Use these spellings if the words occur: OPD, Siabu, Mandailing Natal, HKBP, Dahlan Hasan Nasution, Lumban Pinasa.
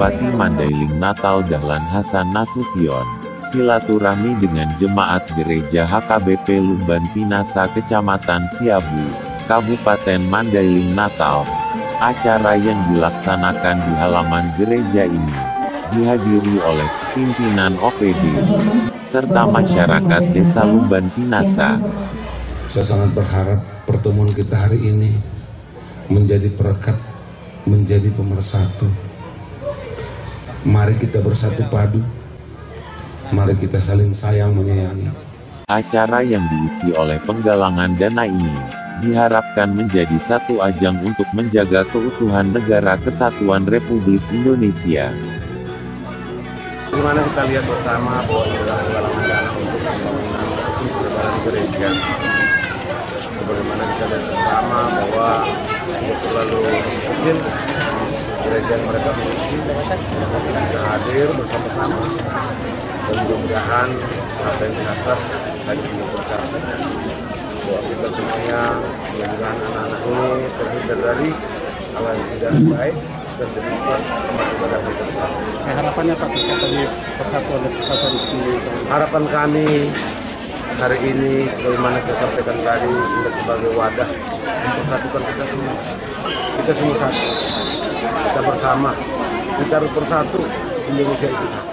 Bupati Mandailing Natal Dahlan Hasan Nasution, silaturahmi dengan jemaat gereja HKBP Lumban Pinasa Kecamatan Siabu, Kabupaten Mandailing Natal. Acara yang dilaksanakan di halaman gereja ini dihadiri oleh pimpinan OPD serta masyarakat Desa Lumban Pinasa. Saya sangat berharap pertemuan kita hari ini menjadi perekat, menjadi pemersatu. Mari kita bersatu padu, mari kita saling sayang menyayangi. Acara yang diisi oleh penggalangan dana ini diharapkan menjadi satu ajang untuk menjaga keutuhan negara kesatuan Republik Indonesia. Gimana kita lihat bersama bahwa penggalangan dana untuk pembangunan gereja, bagaimana kita lihat bersama bahwa terlalu kecil gereja mereka memiliki, kita hadir bersama-sama dan mudah-mudahan apa yang diharap tadi dilakukan. Bahwa kita semuanya, mudah-mudahan anak-anak ini terhindar dari hal yang tidak baik dan demikian kepada kita bersama. Harapannya Pak, persatuan ini. Harapan kami hari ini, sebagaimana saya sampaikan tadi, kita sebagai wadah untuk satukan kita semua. Kita semua satu, kita bersama, kita harus bersatu, Indonesia itu satu.